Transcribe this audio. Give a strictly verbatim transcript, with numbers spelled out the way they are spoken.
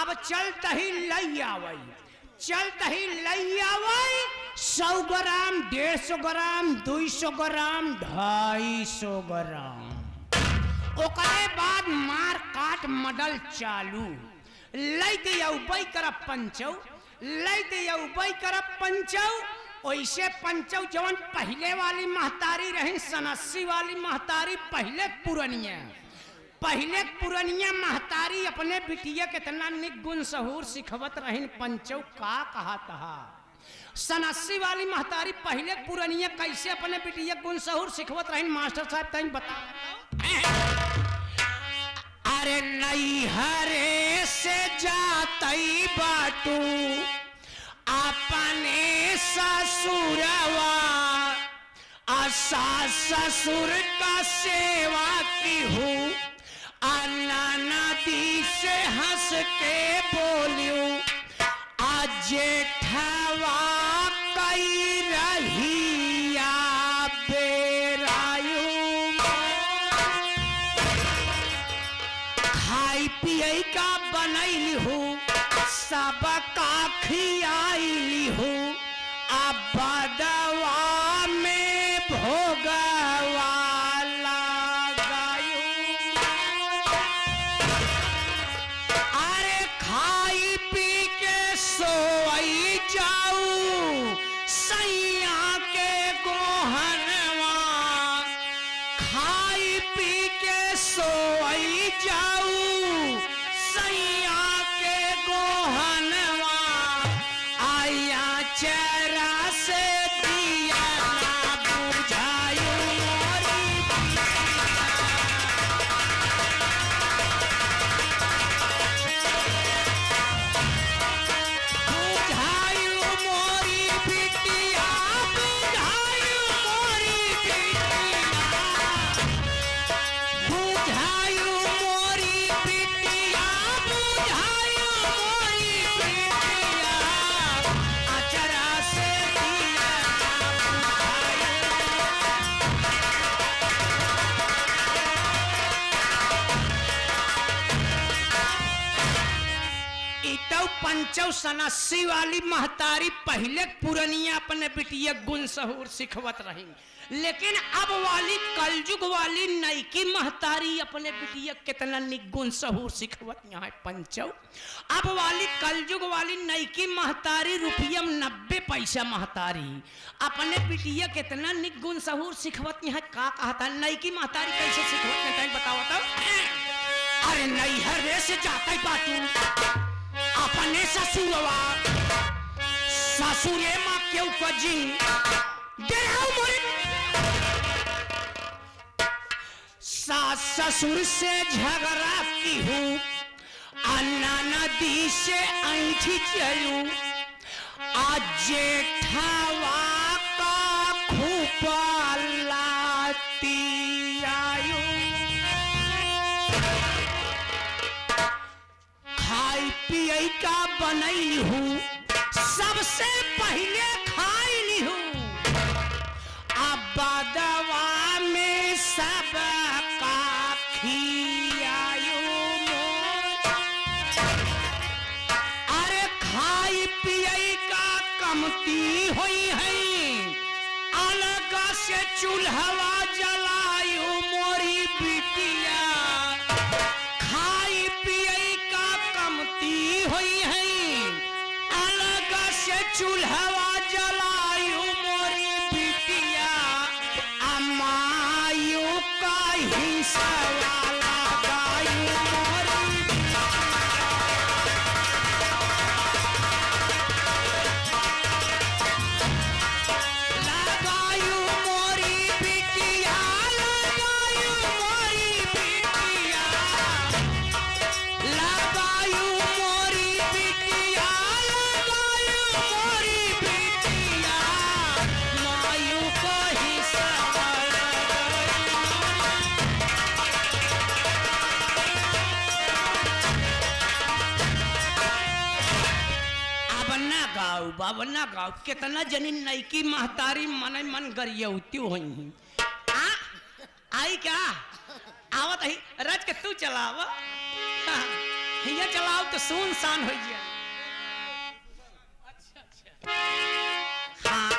अब चलत ही लई आवई, चलत ही लई आवई। सौ ग्राम, डेढ़ सौ ग्राम, दुई सौ ग्राम, ढाई सौ ग्राम। ओकरे बाद मार काट मडल चालू। लई के उबई करब पंचौ, लई के उबई करब पंचौ। ऐसे पंचौ जवन पहले वाली महतारी रही, सनस्सी वाली महतारी, पहले पुरनिया पहले पुरनिया महतारी अपने बिटिया कितना निक गुण सहूर सिखवत रहिन पंचौ का कहा तहा। सनस्सी वाली महतारी पहले पुरनिया कैसे अपने बिटिया गुण सहूर सिखवत रहिन मास्टर साहब तई बता। अरे नई हरे से जातई बाटू अपने ससुरवा, आसा ससुर का सेवा की हूँ। नाना दी से हंस के बोलियो अजेठवा कई रही बेरायू। खाई पिए का बनैली हूँ, सब का खियाली हूँ। अब बदवा में भोगवा सनस्सी वाली महतारी पहले पुरनिया अपने बिटिया गुण सहूर सिखवत रही, लेकिन अब वाली कलजुग वाली नईकी महतारी अपने बिटिया कितना निगुण सहूर सिखवत यहाँ पंचौ। अब वाली कलजुग वाली नईकी महतारी रुपया नब्बे पैसा महतारी अपने बिटिया कितना निगुण सहूर सिखवत यहाँ का कहता। नईकी महतारी कैसे सिखवत है बताओ बताओ। अरे नई हरे से जाता बाटू अपने ससुरवा, ससुरे माँ क्यों कजी देहाओ मोरे। सास ससुर से झगड़ा की हूँ, अन्ना नदी से ऐठी चलूं। आज जेठावा का खूबा लाती आयू। खाई पिए का बनैली हूँ, सबसे पहले खाईली हूँ। अब बदवा में सब का खियायो। अरे खाई पिए का कमती हुई है, अलग से चूल्हा जलायो मोरी बिटिया। चूल्हा जलायू मोरी बिटिया, अमायू का ही सवाला गायू मोरी बिटिया। लगायू मोरी बिटिया, लगायू मोरी बिटिया, लगायू मोरी बिटिया, लगायू बाबना गाँव। कितना जनी नईकी महतारी मन मन गरियती हुई आ आई क्या आवत ही रज के तू चलावा। हिया चलाओ तो सुनसान हो गया।